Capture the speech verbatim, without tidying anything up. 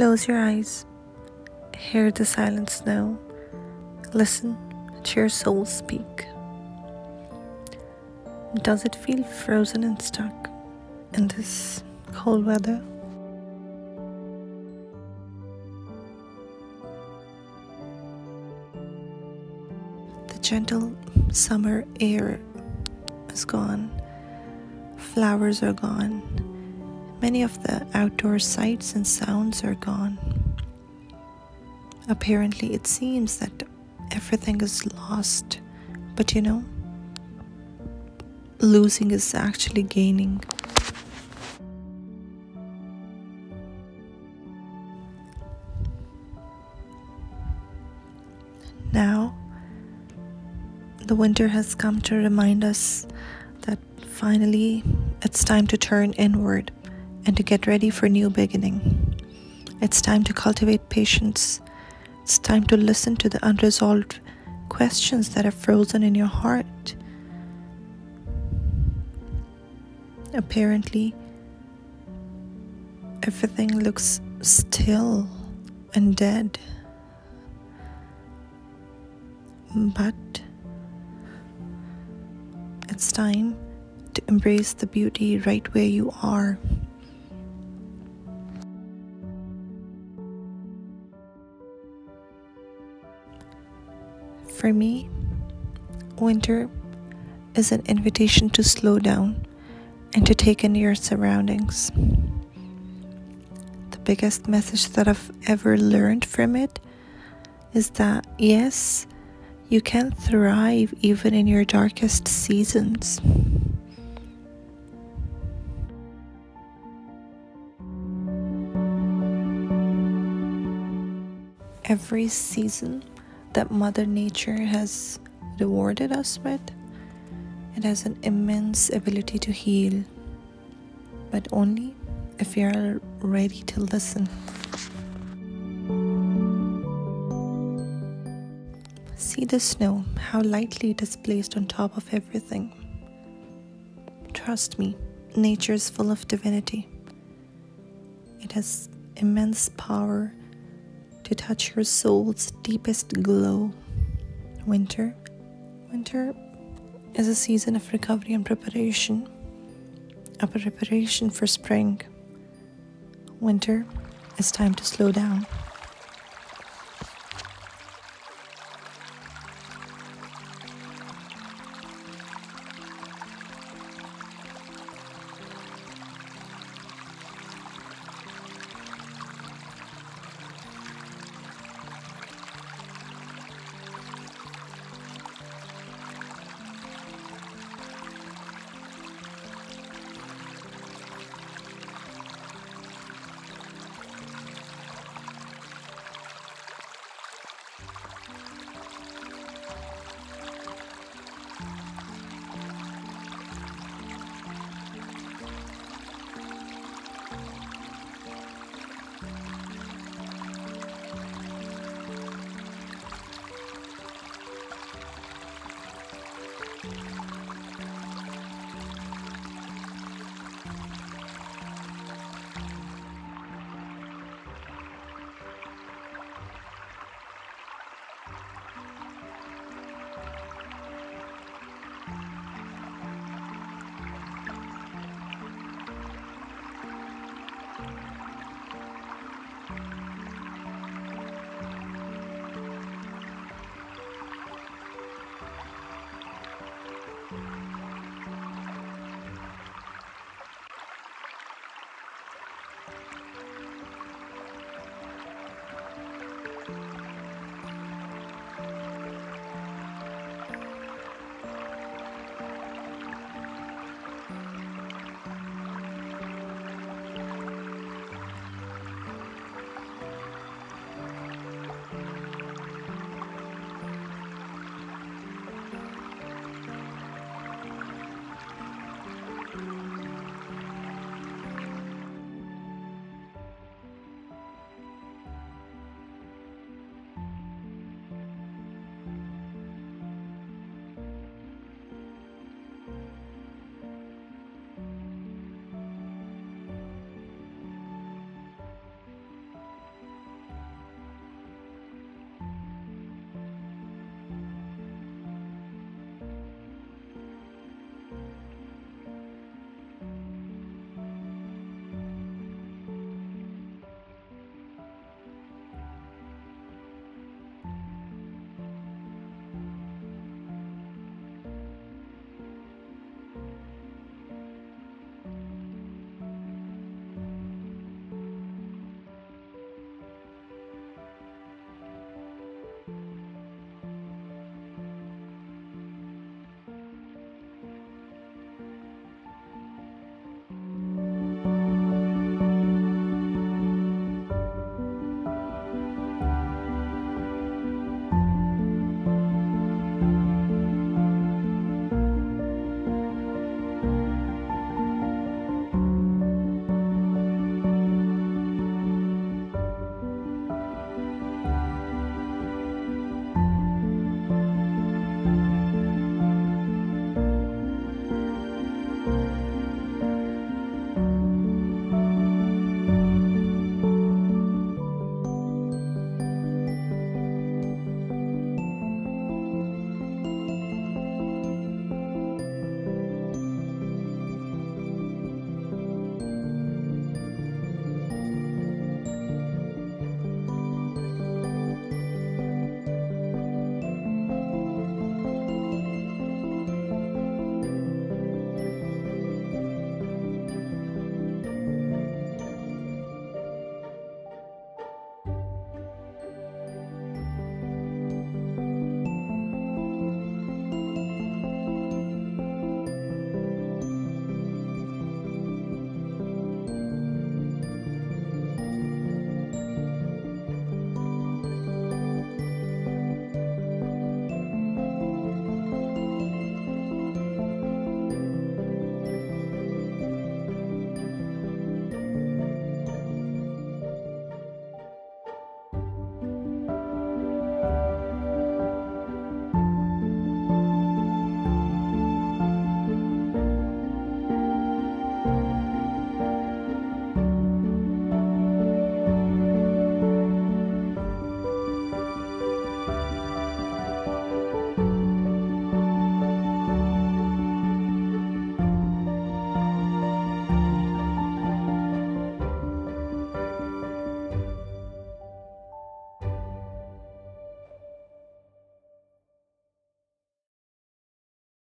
Close your eyes, hear the silence now, listen to your soul speak. Does it feel frozen and stuck in this cold weather? The gentle summer air is gone, flowers are gone. Many of the outdoor sights and sounds are gone. Apparently, it seems that everything is lost, but you know, losing is actually gaining. Now, the winter has come to remind us that finally it's time to turn inward and to get ready for a new beginning. It's time to cultivate patience. It's time to listen to the unresolved questions that are frozen in your heart. Apparently, everything looks still and dead. But it's time to embrace the beauty right where you are. For me, winter is an invitation to slow down and to take in your surroundings. The biggest message that I've ever learned from it is that yes, you can thrive even in your darkest seasons. Every season that Mother Nature has rewarded us with, it has an immense ability to heal, but only if you are ready to listen. See the snow, how lightly it is placed on top of everything. Trust me, nature is full of divinity. It has immense power to touch your soul's deepest glow. Winter, winter is a season of recovery and preparation, a preparation for spring. Winter is time to slow down.